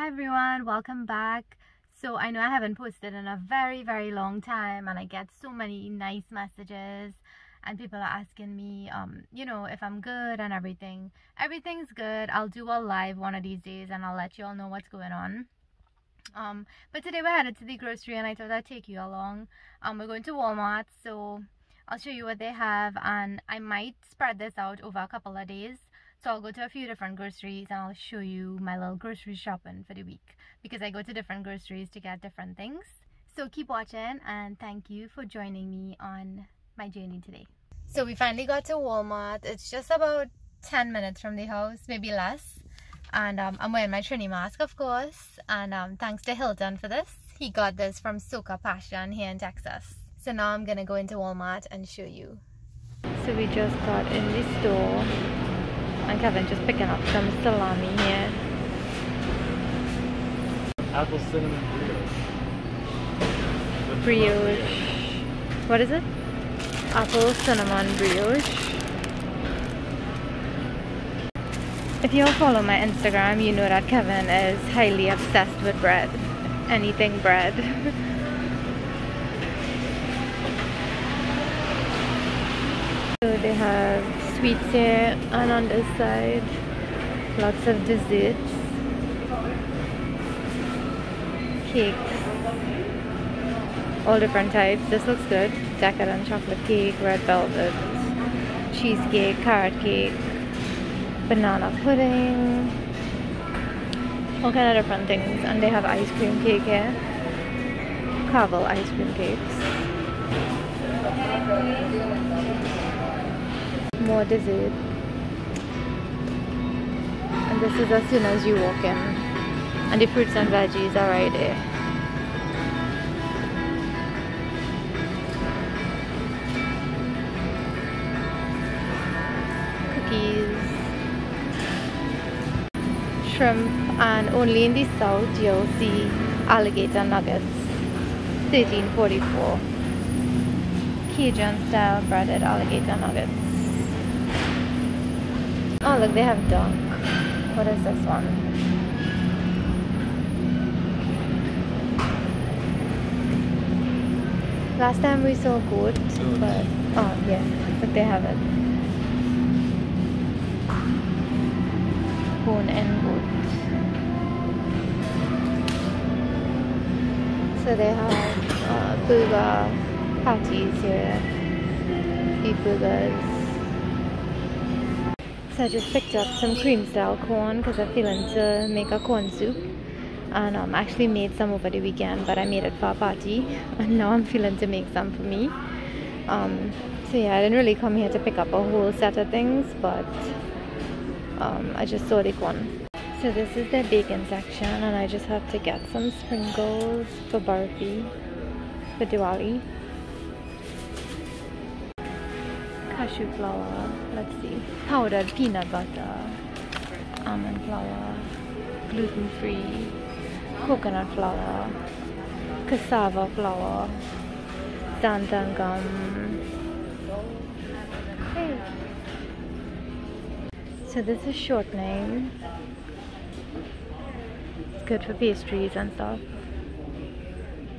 Hi everyone, welcome back. So I know I haven't posted in a very long time, and I get so many nice messages and people are asking me you know, if I'm good and everything's good. I'll do a live one of these days and I'll let you all know what's going on. But today we're headed to the grocery and I thought I'd take you along. We're going to Walmart, so I'll show you what they have, and I might spread this out over a couple of days. So I'll go to a few different groceries and I'll show you my little grocery shopping for the week, because I go to different groceries to get different things. So keep watching and thank you for joining me on my journey today. So we finally got to Walmart. It's just about 10 minutes from the house, maybe less. And I'm wearing my Trini mask, of course. And thanks to Hilton for this. He got this from Soka Passion here in Texas. So now I'm gonna go into Walmart and show you. So we just got in the store and Kevin just picking up some salami here. Apple cinnamon brioche. Brioche. What is it? Apple cinnamon brioche. If you all follow my Instagram, you know that Kevin is highly obsessed with bread. Anything bread. So they have sweets here, and on this side, lots of desserts, cakes, all different types. This looks good. Decadent chocolate cake, red velvet, cheesecake, carrot cake, banana pudding, all kind of different things. And they have ice cream cake here, Carvel ice cream cakes. More dessert, and this is as soon as you walk in, and the fruits and veggies are right there. Cookies, shrimp, and only in the south you'll see alligator nuggets, $13.44, Cajun style breaded alligator nuggets. Oh look, they have duck. What is this one? Last time we saw goat, but oh yeah, but they have it. Bone and goat. So they have burger patties here, beef burgers. I just picked up some cream style corn because I'm feeling to make a corn soup, and I actually made some over the weekend, but I made it for a party and now I'm feeling to make some for me. So yeah, I didn't really come here to pick up a whole set of things, but I just saw the corn. So this is the bacon section, and I just have to get some sprinkles for Barfi, for Diwali. Cashew flour, let's see, powdered peanut butter, almond flour, gluten-free, coconut flour, cassava flour, xanthan gum. Hey. So this is shortening. It's good for pastries and stuff.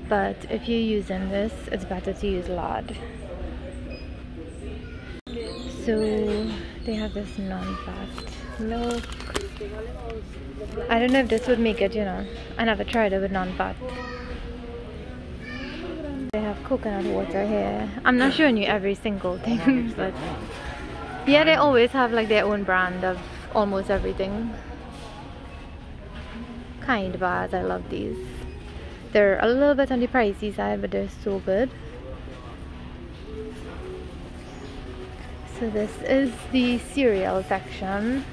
But if you're using this, it's better to use lard. So they have this non-fat milk. I don't know if this would make it, you know. I never tried it with non-fat. They have coconut water here. I'm not showing you every single thing, but yeah, they always have like their own brand of almost everything. Kind bars, I love these. They're a little bit on the pricey side, but they're so good. So this is the cereal section.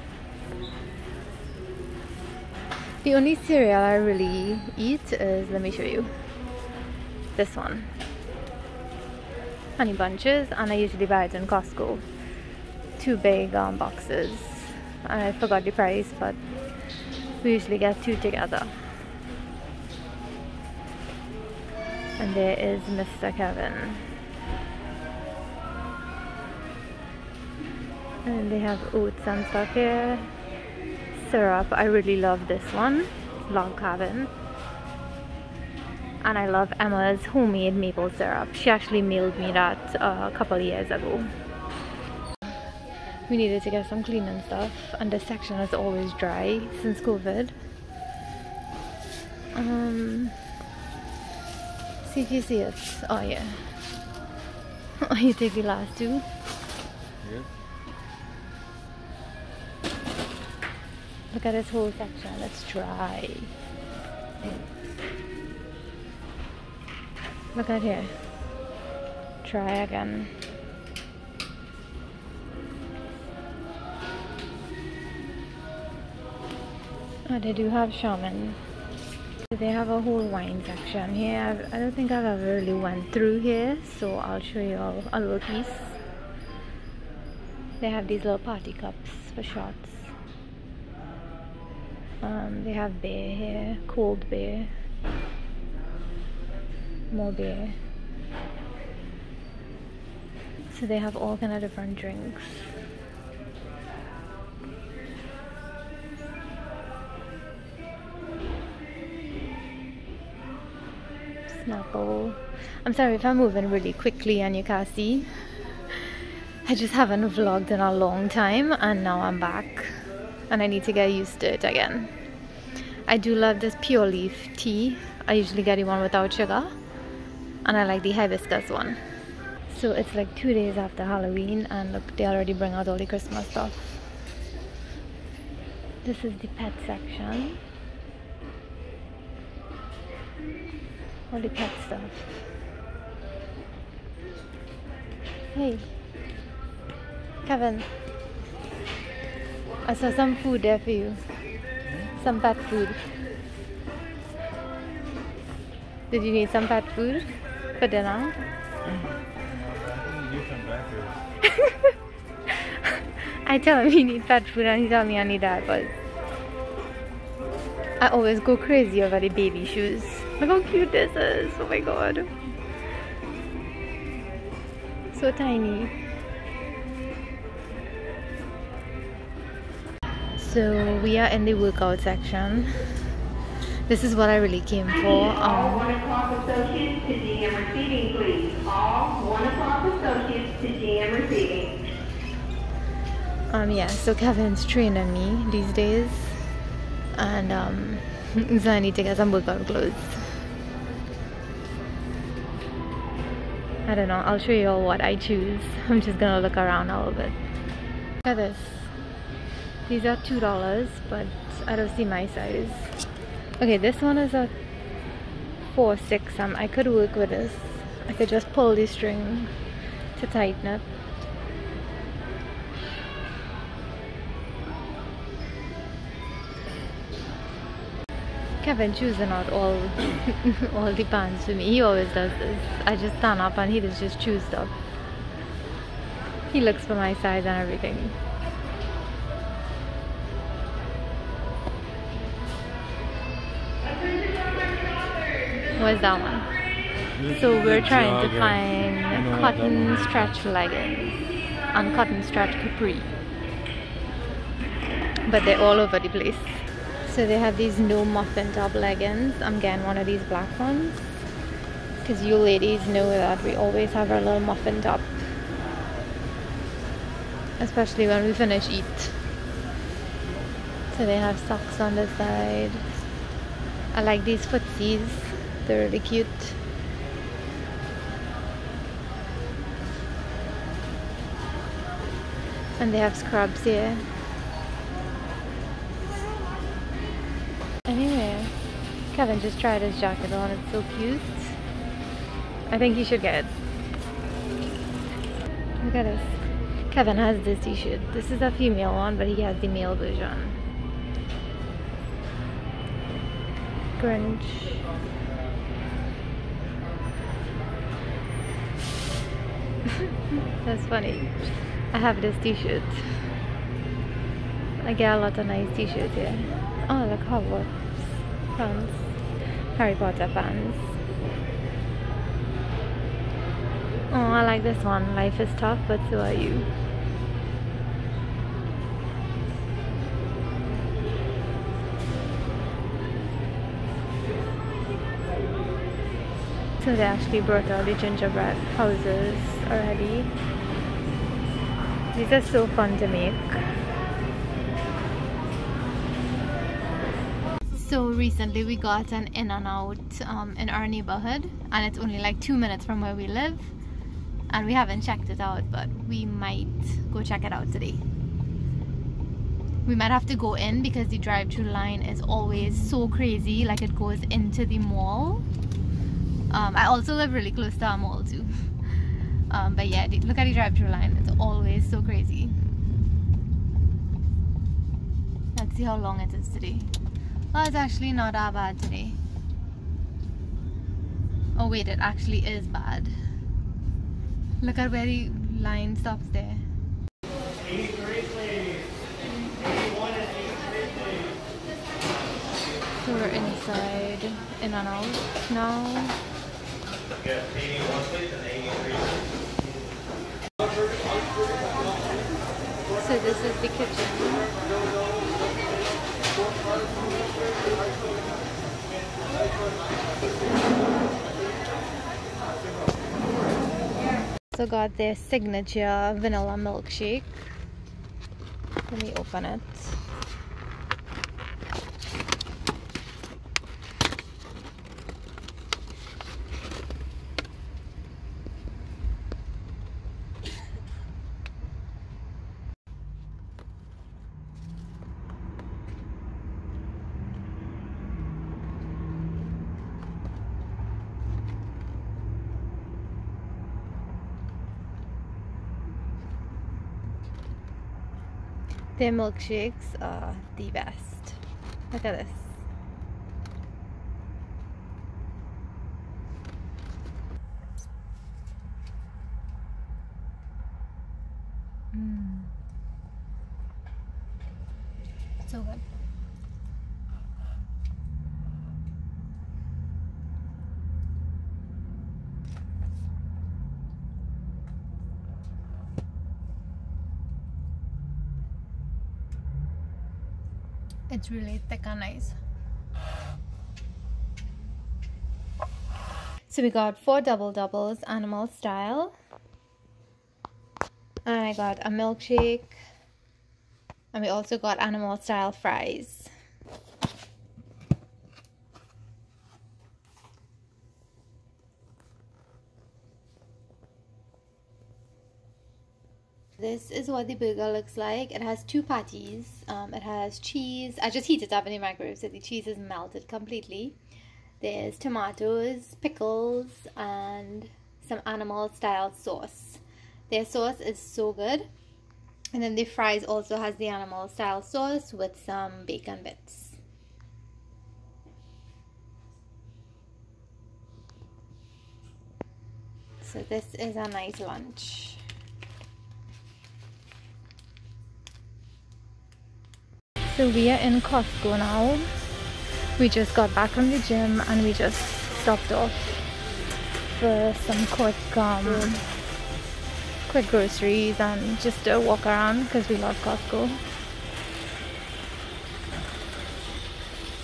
The only cereal I really eat is, let me show you, this one. Honey Bunches, and I usually buy it in Costco. Two big boxes. I forgot the price, but we usually get two together. And there is Mr. Kevin. And they have oats and stuff here. Syrup, I really love this one. log cabin. And I love Emma's homemade maple syrup. She actually mailed me that a couple years ago. We needed to get some cleaning stuff, and this section is always dry since COVID. See if you see it. Oh yeah. Oh, you take the last two? Yeah. Look at this whole section, it's dry. Look at here. Try again. Oh, they do have shaman. They have a whole wine section here. I don't think I've ever really went through here, so I'll show you all a little piece. They have these little party cups for shots. They have beer here, cold beer, more beer. So they have all kind of different drinks. Snapple. I'm sorry if I'm moving really quickly and you can't see. I just haven't vlogged in a long time, and now I'm back. And I need to get used to it again. I do love this pure leaf tea. I usually get the one without sugar, and I like the hibiscus one. So it's like 2 days after Halloween, and look, they already bring out all the Christmas stuff. This is the pet section. All the pet stuff. Hey, Kevin. I saw some food there for you. Some pet food. Did you need some pet food for dinner? I tell him he needs pet food and he tells me I need diapers. I always go crazy over the baby shoes. Look how cute this is. Oh my god. So tiny. So we are in the workout section. This is what I really came for. All 1 o'clock associates to GM receiving, please. All 1 o'clock associates to GM receiving. Yeah, so Kevin's training me these days, and so I need to get some workout clothes. I don't know, I'll show you all what I choose. I'm just gonna look around a little bit. Look at this. These are $2, but I don't see my size. Okay, this one is a 4-6. I could work with this. I could just pull the string to tighten it. Kevin choosing out all all the pants for me. He always does this. I just stand up and he just choose stuff. He looks for my size and everything. What's that one? So we're trying to find cotton stretch leggings and cotton stretch capri, but they're all over the place. So they have these no muffin top leggings. I'm getting one of these black ones because you ladies know that we always have our little muffin top, especially when we finish eat. So they have socks on the side. I like these footsies. They're really cute. And they have scrubs here. Anyway, Kevin just tried his jacket on. It's so cute. I think he should get it. Look at this. Kevin has this t-shirt. This is a female one, but he has the male version. Grinch. That's funny. I have this t-shirt. I get a lot of nice t-shirts here. Oh, look, Hogwarts fans. Harry Potter fans. Oh, I like this one. Life is tough, but so are you. So they actually brought out the gingerbread houses already. These are so fun to make. So recently we got an In-N-Out in our neighborhood, and it's only like 2 minutes from where we live, and we haven't checked it out, but we might go check it out today. We might have to go in because the drive-thru line is always so crazy, like it goes into the mall. I also live really close to our mall too. But yeah, look at the drive-thru line, it's always so crazy. Let's see how long it is today. Well, it's actually not that bad today. Oh wait, it actually is bad. Look at where the line stops there. 83 please. 81 and 83 please. So we're inside In-N-Out now. We got 81 please and 83 please. So this is the kitchen. So got their signature vanilla milkshake. Let me open it. Their milkshakes are the best. Look at this. So good. It's really thick and nice. So we got 4 double doubles animal style, and I got a milkshake, and we also got animal style fries. This is what the burger looks like. It has 2 patties. It has cheese. I just heated it up in the microwave, so the cheese is melted completely. There's tomatoes, pickles, and some animal style sauce. Their sauce is so good. And then the fries also has the animal style sauce with some bacon bits. So this is a nice lunch. So we are in Costco now. We just got back from the gym and we just stopped off for some quick groceries and just a walk around because we love Costco.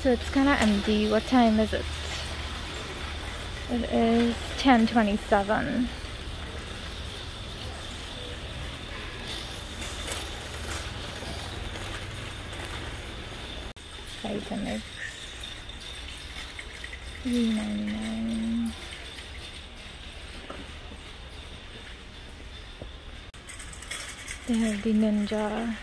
So it's kind of empty. What time is it? It is 10:27. $3.99. They have the Ninja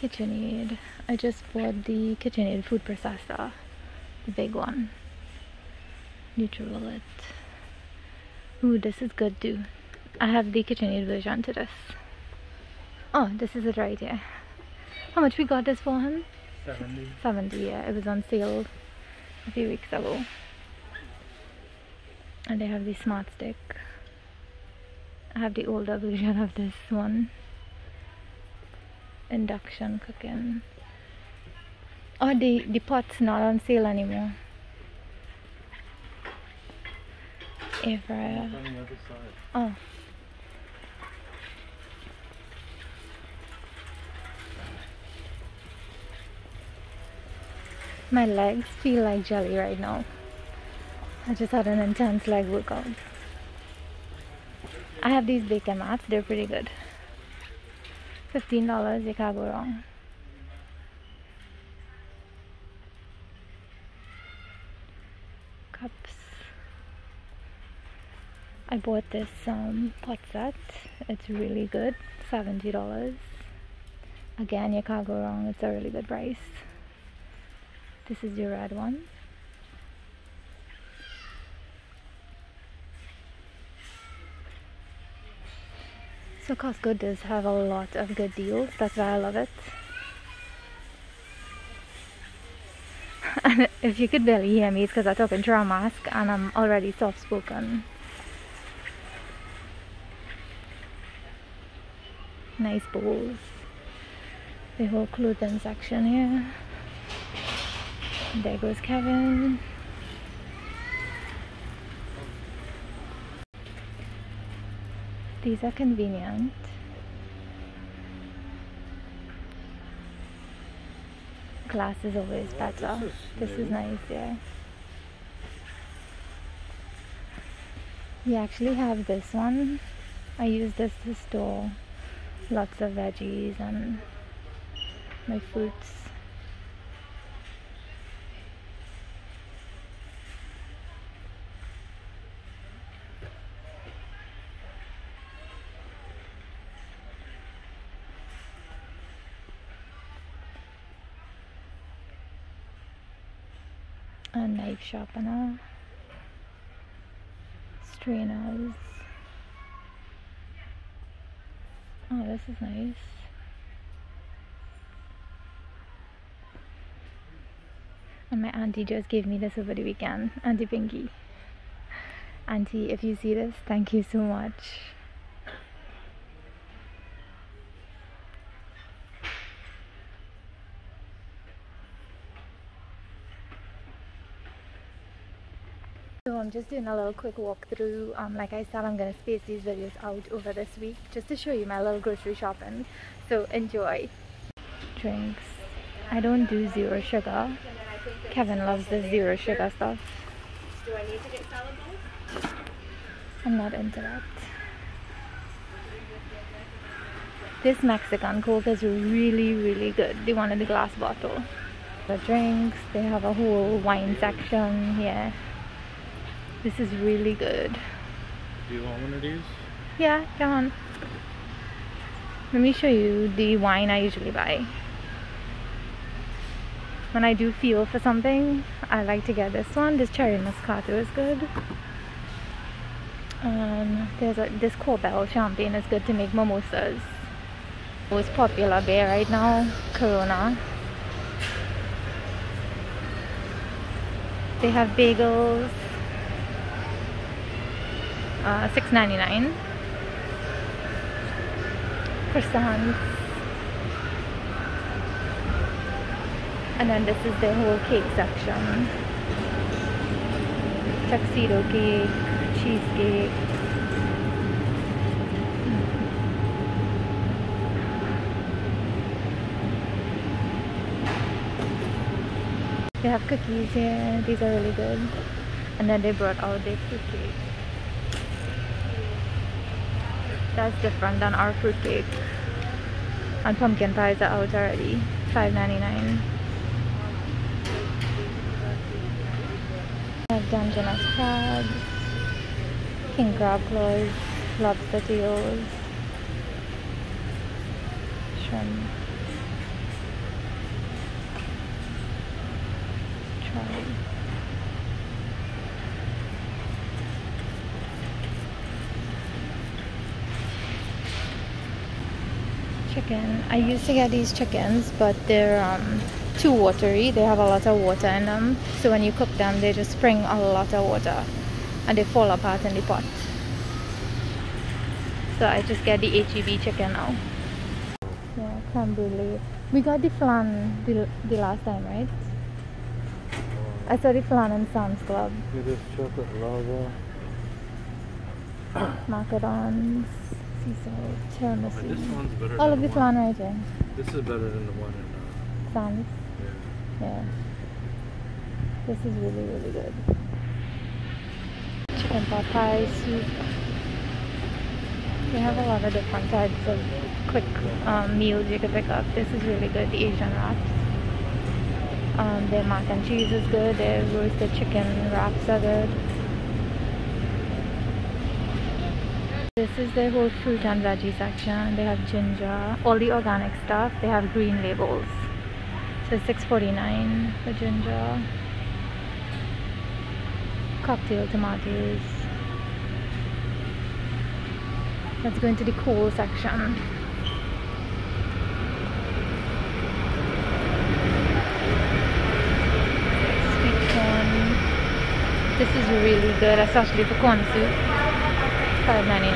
KitchenAid. I just bought the KitchenAid food processor, the big one, Nutribullet. Ooh, this is good too. I have the KitchenAid version to this. Oh, this is it right here. How much we got this for him? 70. 70, yeah. It was on sale a few weeks ago. And they have the smart stick. I have the older version of this one. Induction cooking. Oh, the pot's not on sale anymore. Air fryer. On the other side. Oh. My legs feel like jelly right now. I just had an intense leg workout. I have these baker mats, they're pretty good. $15, you can't go wrong. Cups. I bought this pot set, it's really good, $70. Again, you can't go wrong, it's a really good price. This is the red one. So Costco does have a lot of good deals, that's why I love it. And if you could barely hear me, it's because I talk into a mask and I'm already soft-spoken. Nice bowls. The whole clothing section here. There goes Kevin. These are convenient. Glass is always better. This is nice, yeah. We actually have this one. I use this to store lots of veggies and my fruits. A knife sharpener, strainers. Oh, this is nice. And my auntie just gave me this over the weekend, Auntie Pinky. Auntie, if you see this, thank you so much. I'm just doing a little quick walkthrough. Like I said, I'm gonna space these videos out over this week just to show you my little grocery shopping, so enjoy. Drinks. I don't do zero sugar. Kevin loves the zero sugar stuff. Do I need to get sellable? I'm not into that. This Mexican Coke is really, really good. They wanted the glass bottle. The drinks, they have a whole wine section here. This is really good. Do you want one of these? Yeah, go on. Let me show you the wine I usually buy. When I do feel for something, I like to get this one. This cherry moscato is good. This Corbel champagne is good to make mimosas. Most popular beer right now, Corona. They have bagels. $6.99. Croissants. And then this is the whole cake section. Tuxedo cake, cheesecake. They have cookies here. These are really good. And then they brought out their cookies. That's different than our fruitcake. And pumpkin pies are out already. $5.99. I have Dungeness Crab, King Crab claws, lobster tails, shrimp, trout. Chicken. I used to get these chickens, but they're too watery. They have a lot of water in them, so when you cook them they just spring a lot of water and they fall apart in the pot. So I just get the HEB chicken now. Yeah, creme brulee. We got the flan the last time, right? I saw the flan in Sam's Club. It is chocolate lava. Macarons. So, this all of the flan right here. This is better than the one in Sam's. Yeah. This is really, really good. Chicken pot pie soup. They have a lot of different types of quick meals you can pick up. This is really good, the Asian wraps. Their mac and cheese is good, their roasted chicken wraps are good. This is their whole fruit and veggie section. They have ginger, all the organic stuff. They have green labels. So $6.49 for ginger. Cocktail tomatoes. Let's go into the cool section. Sweet corn. This is really good, especially for corn soup. $5.99.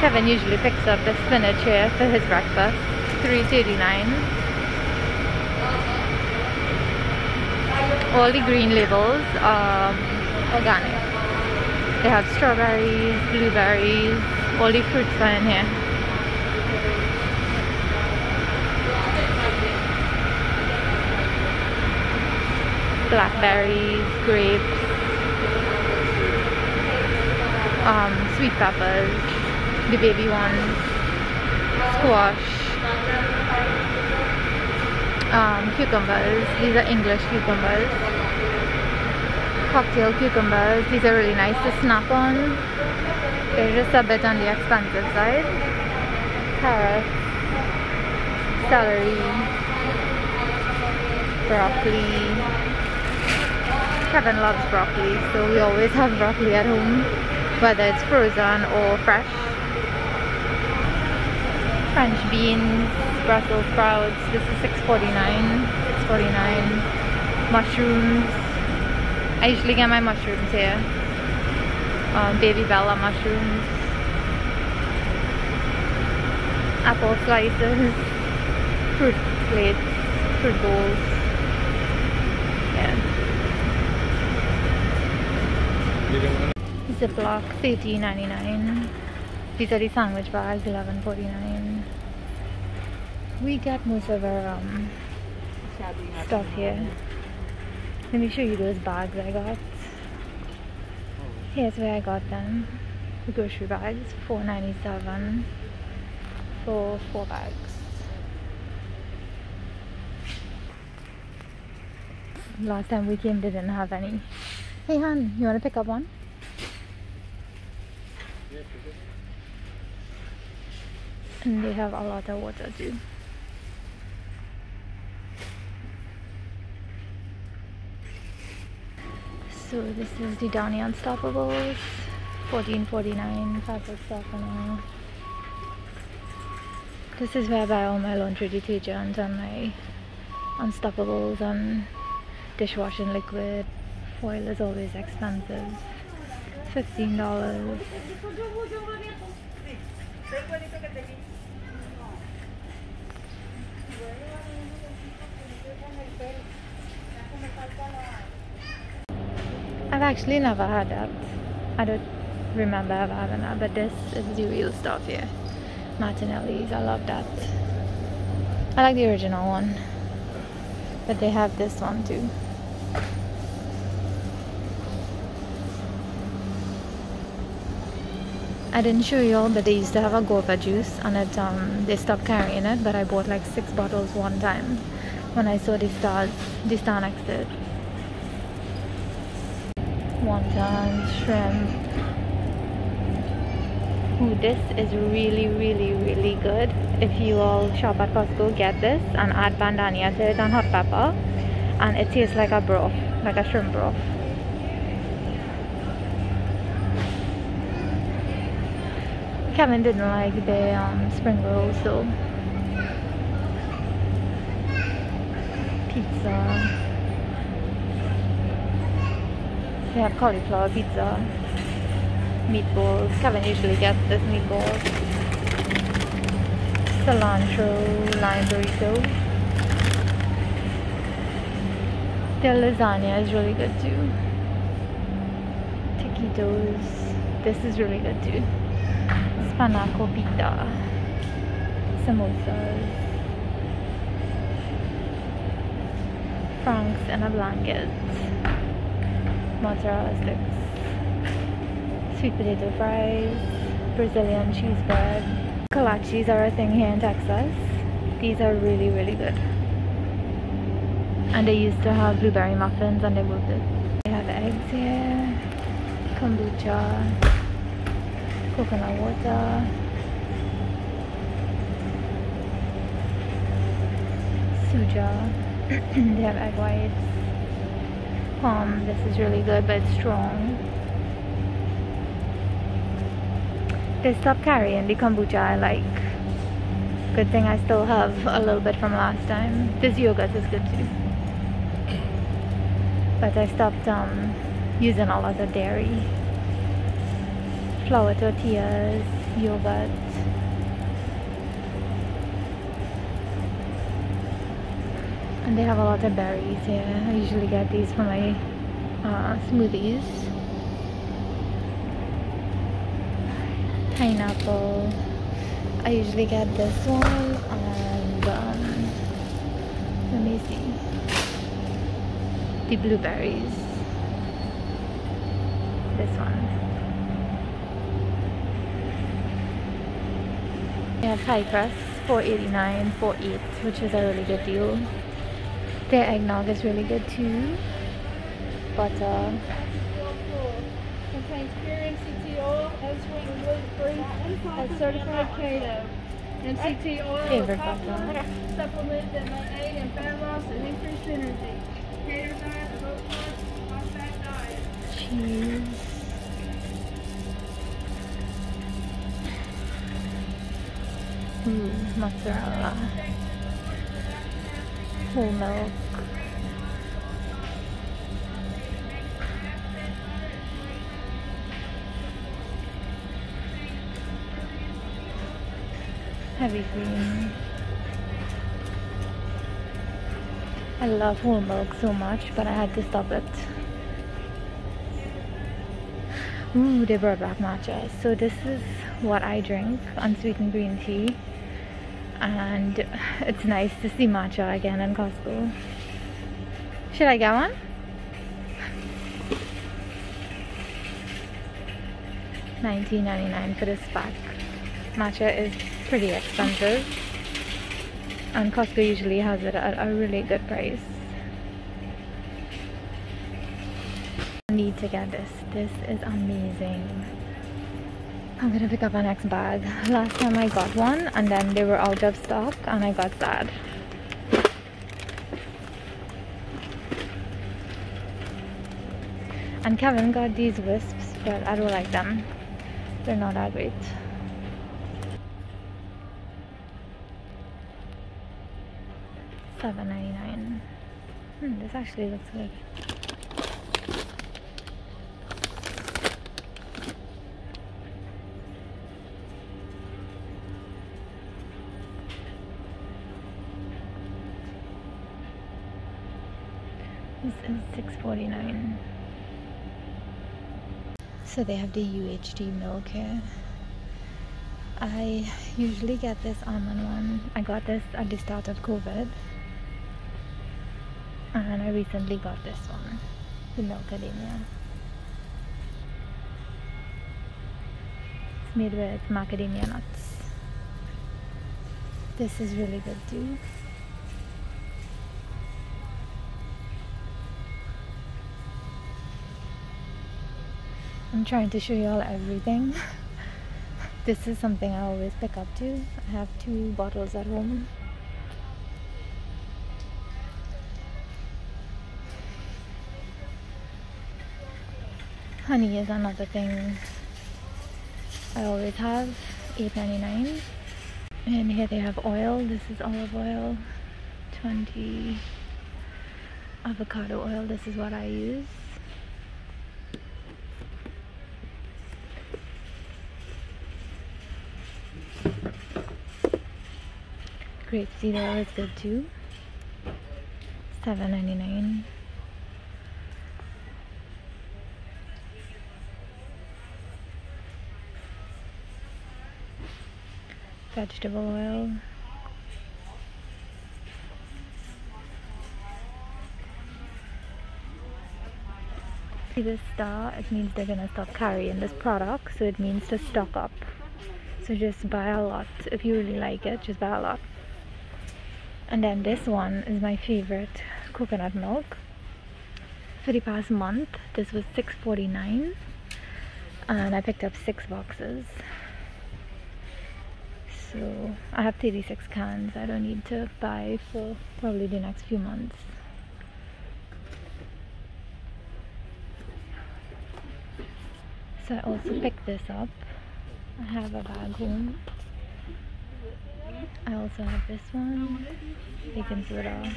Kevin usually picks up the spinach here for his breakfast. $3.39. All the green labels are organic. They have strawberries, blueberries, all the fruits are in here. Blackberries, grapes, sweet peppers, the baby ones, squash. Cucumbers, these are English cucumbers. Cocktail cucumbers, these are really nice to snap on. They're just a bit on the expensive side. Carrots, celery, broccoli. Kevin loves broccoli, so we always have broccoli at home, whether it's frozen or fresh. French beans, Brussels sprouts, this is $6.49. Mushrooms, I usually get my mushrooms here. Baby Bella mushrooms. Apple slices. Fruit plates. Fruit bowls. Yeah. Ziploc, $13.99. These are the sandwich bags, $11.49. We got most of our stuff here. Let me show you those bags I got. Here's where I got them. The grocery bags, $4.97 for 4 bags. Last time we came, they didn't have any. Hey Han, you want to pick up one? And they have a lot of water too. So this is the Downy Unstoppables, $14.49, 5 stuff and all. This is where I buy all my laundry detergent and my Unstoppables and dishwashing liquid. Foil is always expensive, $15. I've actually never had that. I don't remember ever having that, but this is the real stuff here. Martinelli's, I love that. I like the original one, but they have this one too. I didn't show you all, but they used to have a guava juice and it, they stopped carrying it, but I bought like 6 bottles one time when I saw the stars, the star next to it. Wonton, shrimp. Ooh, this is really, really, really good. If you all shop at Costco, get this and add bandania to it and hot pepper, and it tastes like a broth, like a shrimp broth. Kevin didn't like the spring rolls, so pizza. They have cauliflower pizza, meatballs. Kevin usually gets this meatball, cilantro, lime burrito. Their lasagna is really good too. Taquitos. This is really good too. Pana copita, samosas, francs and a blanket. Mozzarella sticks, sweet potato fries, Brazilian cheese bread. Kolaches are a thing here in Texas. These are really, really good. And they used to have blueberry muffins and they moved it. They have eggs here, kombucha, coconut water, Suja. They have egg whites. Pom, this is really good but it's strong. They stopped carrying the kombucha I like. Good thing I still have a little bit from last time. This yogurt is good too. But I stopped using a lot of dairy. Flour tortillas, yogurt. And they have a lot of berries here. Yeah. I usually get these for my smoothies. Pineapple. I usually get this one and let me see, the blueberries. This one. They have pie crust, $4.89 for 8, which is a really good deal. Their eggnog is really good too. Butter. That's certified keto. MCT oil is popular supplement that may aid in fat loss and increased energy. Keto diet is low carb, low fat diet. Cheese. Mozzarella. Whole milk. Heavy cream. I love whole milk so much, but I had to stop it. Ooh, they brought back matcha. So this is what I drink, unsweetened green tea. And it's nice to see matcha again in Costco. Should I get one? $19.99 for this pack. Matcha is pretty expensive and Costco usually has it at a really good price. I need to get this. This is amazing. I'm gonna pick up an next bag. Last time I got one and then they were out of stock and I got sad. And Kevin got these wisps but I don't like them. They're not that great. $7.99. This actually looks good. This is $6.49. So they have the UHT milk here. I usually get this almond one. I got this at the start of COVID. And I recently got this one, the Milkadamia. It's made with macadamia nuts. This is really good too. I'm trying to show you all everything. This is something I always pick up too. I have 2 bottles at home. Honey is another thing I always have, $8.99. And here they have oil. This is olive oil, 20. Avocado oil, this is what I use. Grapeseed oil is good too, $7.99. Vegetable oil. See this star? It means they're gonna stop carrying this product, so it means to stock up. So just buy a lot. If you really like it, just buy a lot. And then this one is my favorite, coconut milk. For the past month, this was $6.49, and I picked up 6 boxes. So I have 36 cans. I don't need to buy for probably the next few months. So I also picked this up. I have a bag home. I also have this one, baking soda,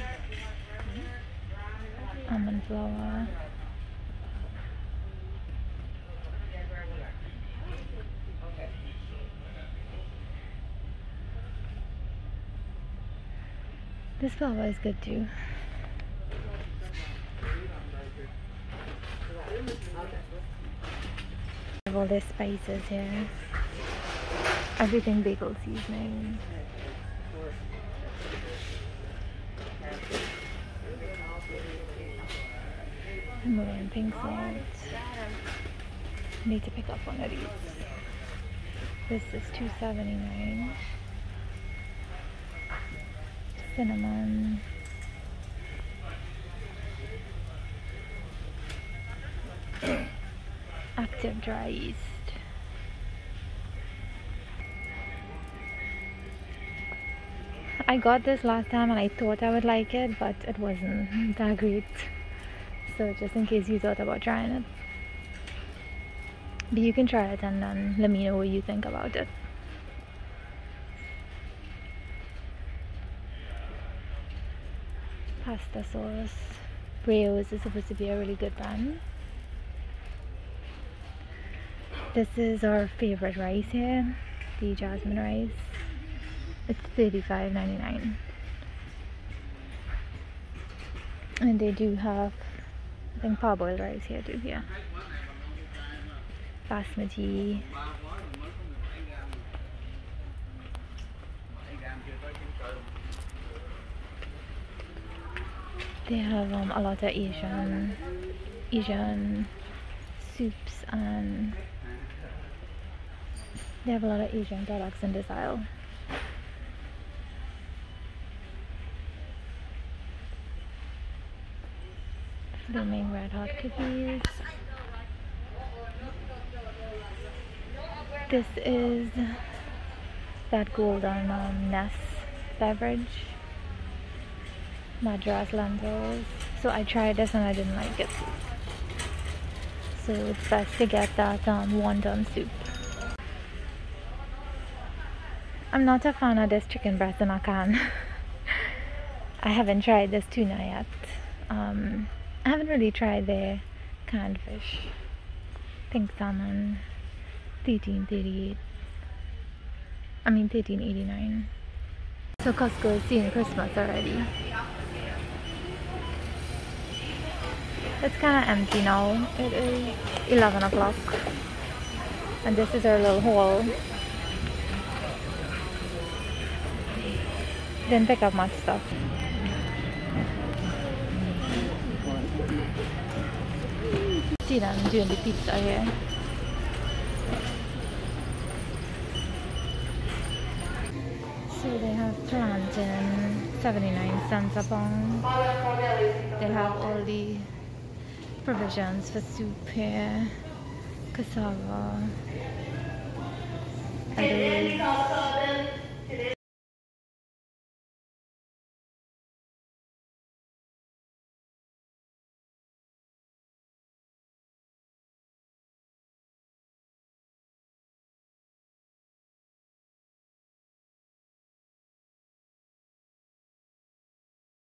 almond flour, this flour is good too. I have all these spices here, everything bagel seasoning. Himalayan pink salt. Need to pick up one of these. This is $2.79. Cinnamon. Active dry yeast. I got this last time and I thought I would like it, but it wasn't that great. So just in case you thought about trying it. But you can try it and then let me know what you think about it. Pasta sauce. Rios is supposed to be a really good brand. This is our favorite rice here, the jasmine rice. It's $35.99. And they do have, I think, parboiled rice here too, yeah. Basmati. They have a lot of Asian soups, and they have a lot of Asian products in this aisle. Flaming red hot cookies. This is that golden Ness beverage. Madras lentils. So I tried this and I didn't like it. So it's best to get that wonton soup. I'm not a fan of this chicken breast in a can. I haven't tried this tuna yet. I haven't really tried their canned fish. Pink salmon, $13.38. I mean $13.89. So Costco is seeing Christmas already. It's kind of empty now. It is 11 o'clock. And this is our little haul. Didn't pick up much stuff. See them doing the pizza here. So they have Trenton, 79 cents a pound. They have all the provisions for soup here, cassava, others.